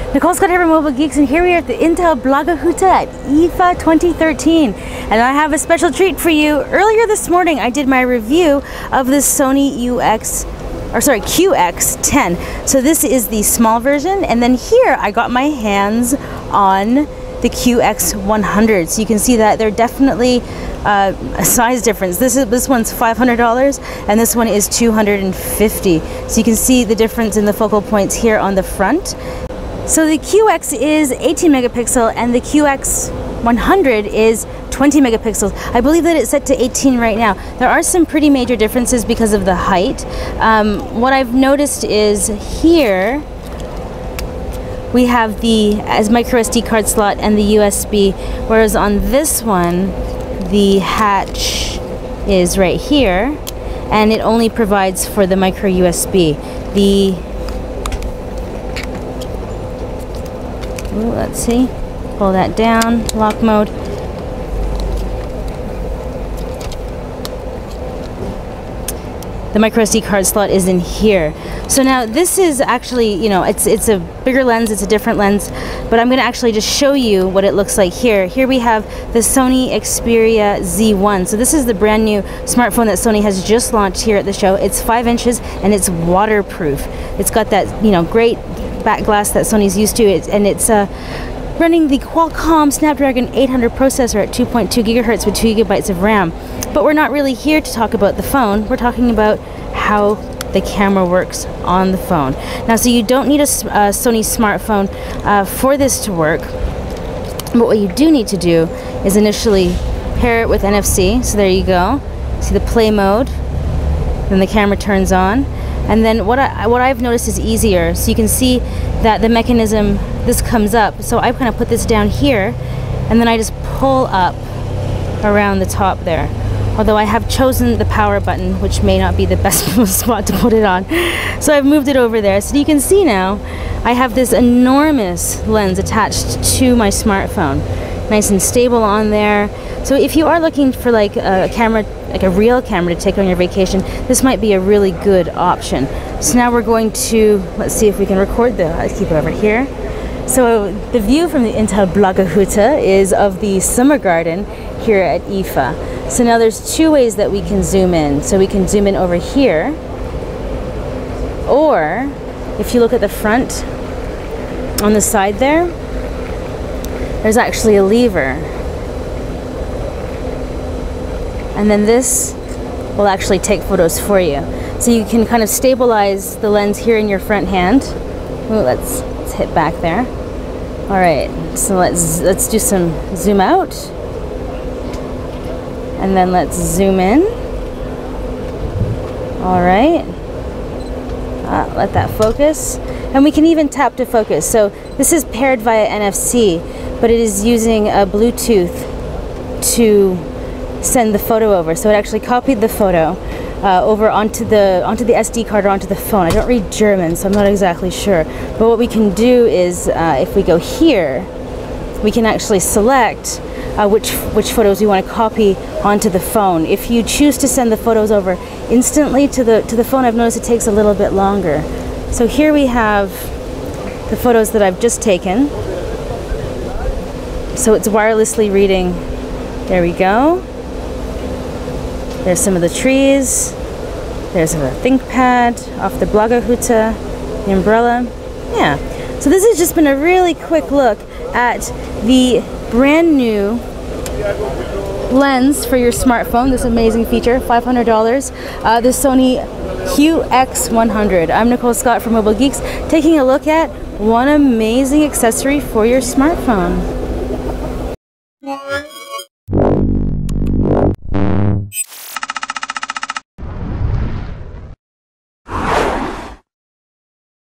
Nicole Scott here from Mobile Geeks, and here we are at the Intel Blogger Hütte at IFA 2013, and I have a special treat for you. Earlier this morning I did my review of the Sony QX10. So this is the small version, and then here I got my hands on the QX100. So you can see that they're definitely a size difference. This one's $500 and this one is $250. So you can see the difference in the focal points here on the front. So the QX is 18 megapixel and the QX100 is 20 megapixels. I believe that it's set to 18 right now. There are some pretty major differences because of the height. What I've noticed is here we have the micro SD card slot and the USB, whereas on this one the hatch is right here and it only provides for the micro USB. Let's see, pull that down, lock mode. The microSD card slot is in here. So now this is actually, you know, it's a bigger lens, it's a different lens, but I'm gonna actually just show you what it looks like here. Here we have the Sony Xperia Z1. So this is the brand new smartphone that Sony has just launched here at the show. It's 5 inches and it's waterproof. It's got that, you know, great back glass that Sony's used to, and it's running the Qualcomm Snapdragon 800 processor at 2.2 gigahertz with 2 gigabytes of RAM. But we're not really here to talk about the phone, we're talking about how the camera works on the phone. Now, so you don't need a Sony smartphone for this to work, but what you do need to do is initially pair it with NFC. So there you go, see the play mode, then the camera turns on. And then what I've noticed is easier. So you can see that the mechanism, this comes up. So I kind of put this down here and then I just pull up around the top there. Although I have chosen the power button, which may not be the best spot to put it on. So I've moved it over there. So you can see now I have this enormous lens attached to my smartphone. Nice and stable on there. So if you are looking for like a camera, like a real camera to take on your vacation, this might be a really good option. So now we're going to, let's see if we can record the, let's keep it over here. So the view from the Intel Blogger Hütte is of the summer garden here at IFA. So now there's two ways that we can zoom in. So we can zoom in over here, or if you look at the front on the side there, there's actually a lever. And then this will actually take photos for you. So you can kind of stabilize the lens here in your front hand. Ooh, let's hit back there. All right, so let's do some zoom out. And then let's zoom in. All right. Let that focus. And we can even tap to focus. So this is paired via NFC, but it is using a Bluetooth to send the photo over. So it actually copied the photo over onto the SD card or onto the phone. I don't read German, so I'm not exactly sure. But what we can do is, if we go here, we can actually select which photos you want to copy onto the phone. If you choose to send the photos over instantly to the phone, I've noticed it takes a little bit longer. So here we have the photos that I've just taken. So it's wirelessly reading. There we go. There's some of the trees. There's a ThinkPad off the Blogger Hütte, the umbrella. Yeah. So this has just been a really quick look at the brand new lens for your smartphone, this amazing feature, $500, the Sony QX100. I'm Nicole Scott from Mobile Geeks, taking a look at one amazing accessory for your smartphone.